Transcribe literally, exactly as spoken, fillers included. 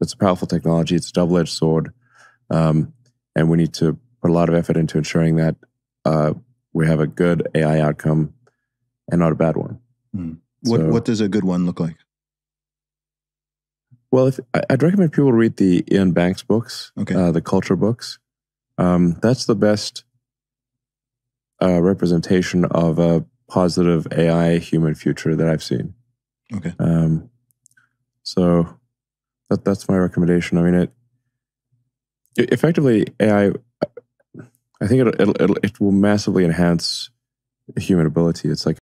it's a powerful technology. It's a double-edged sword. Um, and we need to put a lot of effort into ensuring that uh, we have a good A I outcome and not a bad one. Mm. What, so, what does a good one look like? Well, if, I'd recommend people read the Iain Banks books, okay. uh, the Culture books. Um, that's the best uh, representation of a positive A I human future that I've seen. Okay. Um, so that that's my recommendation. I mean, it, it effectively A I. I think it'll, it'll, it'll it will massively enhance human ability. It's like